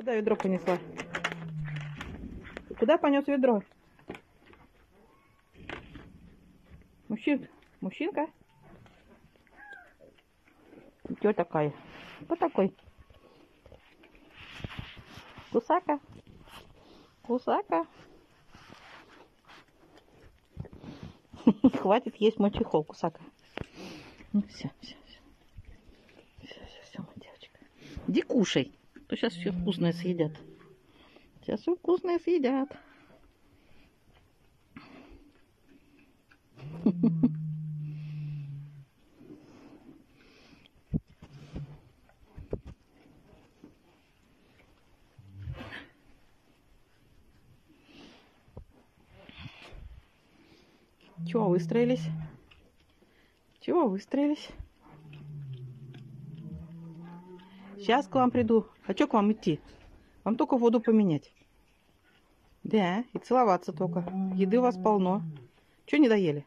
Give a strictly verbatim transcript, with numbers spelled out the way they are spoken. Куда ведро понесла? Куда понес ведро? Мужчин... Мужчинка? Чё такая? Кто такой? Кусака? Кусака? Хватит есть мой чехол, Кусака. Ну все, все, все. Все, все, все, моя девочка. Иди кушай. То сейчас все вкусное съедят. Сейчас все вкусное съедят. Чего выстроились? Чего выстроились? Сейчас к вам приду. Хочу к вам идти. Вам только воду поменять. Да, и целоваться только. Еды у вас полно. Чего не доели?